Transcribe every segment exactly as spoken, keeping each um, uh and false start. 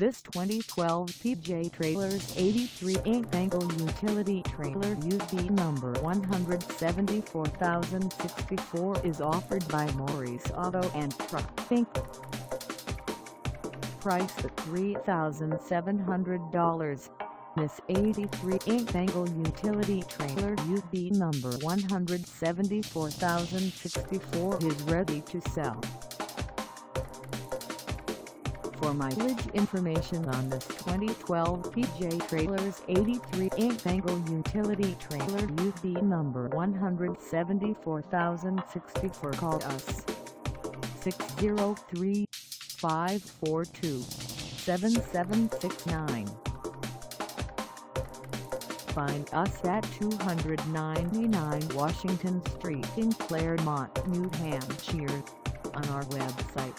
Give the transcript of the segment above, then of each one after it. This twenty twelve P J Trailers eighty-three inch Angle Utility Trailer U T number one seven four zero six four is offered by Maurice Auto and Truck Incorporated. Priced at three thousand seven hundred dollars. This eighty-three inch Angle Utility Trailer U T number one seven four zero six four is ready to sell. For mileage information on this twenty twelve P J Trailers eighty-three inch Angle Utility Trailer U T number one seven four zero six four, call us six zero three, five four two, seven seven six nine. Find us at two ninety-nine Washington Street in Claremont, New Hampshire, on our website,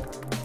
We'll be right back.